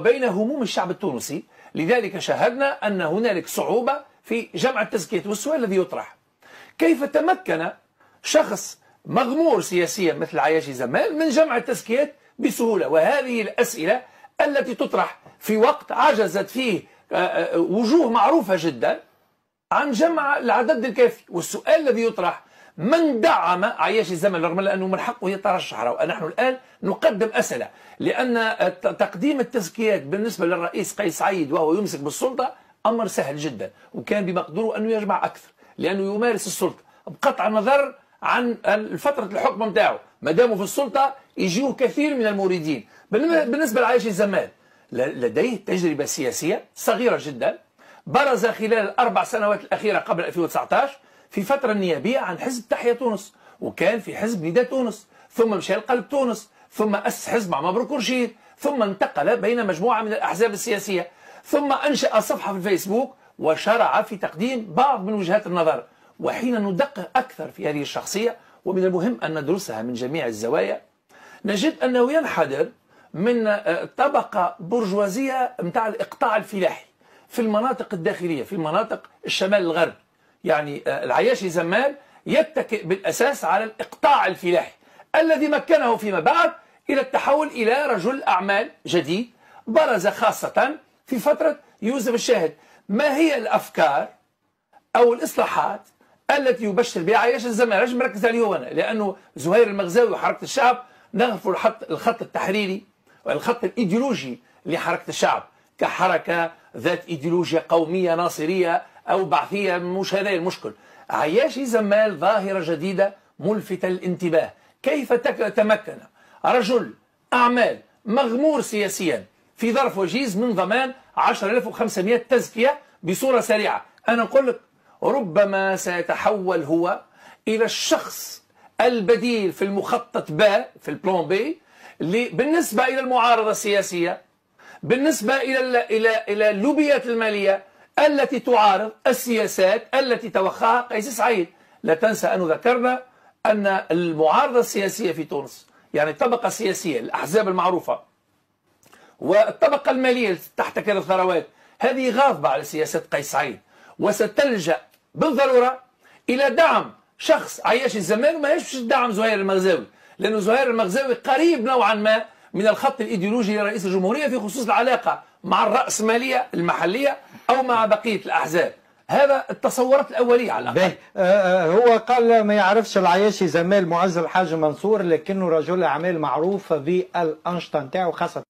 بين هموم الشعب التونسي. لذلك شاهدنا أن هنالك صعوبة في جمع التزكية والسؤال الذي يطرح كيف تمكن شخص مغمور سياسيا مثل عياشي زمال من جمع التزكيات بسهولة. وهذه الأسئلة التي تطرح في وقت عجزت فيه وجوه معروفة جدا عن جمع العدد الكافي. والسؤال الذي يطرح من دعم عياشي زمال رغم أنه من حقه يترشح. ونحن الآن نقدم أسئلة لأن تقديم التزكيات بالنسبة للرئيس قيس سعيد وهو يمسك بالسلطة أمر سهل جدا وكان بمقدوره أنه يجمع أكثر لأنه يمارس السلطة بقطع النظر عن فترة الحكم نتاعو. ما داموا في السلطة يجيوه كثير من المريدين. بالنسبة لعياشي زمال لديه تجربة سياسية صغيرة جدا برز خلال الأربع سنوات الأخيرة قبل 2019 في فترة نيابية عن حزب تحيا تونس وكان في حزب نداء تونس ثم مشى القلب تونس ثم أسس حزب مع مبروك رشيد ثم انتقل بين مجموعة من الأحزاب السياسية ثم أنشأ صفحة في الفيسبوك وشرع في تقديم بعض من وجهات النظر. وحين ندقق أكثر في هذه الشخصية ومن المهم أن ندرسها من جميع الزوايا نجد أنه ينحدر من طبقة برجوازية متاع الإقطاع الفلاحي في المناطق الداخلية في المناطق الشمال الغرب. يعني العياشي زمال يتكئ بالأساس على الإقطاع الفلاحي الذي مكنه فيما بعد إلى التحول إلى رجل أعمال جديد برز خاصة في فترة يوسف الشاهد. ما هي الأفكار أو الإصلاحات التي يبشر بها عياشي زمال؟ لازم نركز عليه هنا لأنه زهير المغزاوي وحركة الشعب نغرفوا الخط التحريري والخط الإيديولوجي لحركة الشعب كحركة ذات إيديولوجيا قومية ناصرية أو بعثية. مش هذا المشكل. عياشي زمال ظاهرة جديدة ملفتة للانتباه. كيف تمكن رجل أعمال مغمور سياسيا في ظرف وجيز من ضمان 10500 تزكية بصورة سريعة؟ أنا أقول لك ربما سيتحول هو إلى الشخص البديل في المخطط باء في البلان بي بالنسبة إلى المعارضة السياسية بالنسبة إلى اللوبيات المالية التي تعارض السياسات التي توخاها قيس سعيد. لا تنسى أنه ذكرنا أن المعارضة السياسية في تونس يعني الطبقة السياسية الأحزاب المعروفة والطبقة المالية تحتكر الثروات هذه غاضبة على سياسات قيس سعيد وستلجأ بالضرورة إلى دعم شخص عياشي زمال وما يشفش دعم زهير المغزاوي لأنه زهير المغزاوي قريب نوعا ما من الخط الإيديولوجي لرئيس الجمهورية في خصوص العلاقة مع الرأسمالية المحلية أو مع بقية الأحزاب. هذا التصورات الأولية على الأقل. هو قال ما يعرفش العياشي زمال معز الحاج منصور لكنه رجل أعمال معروف بالأنشطة نتاعو خاصة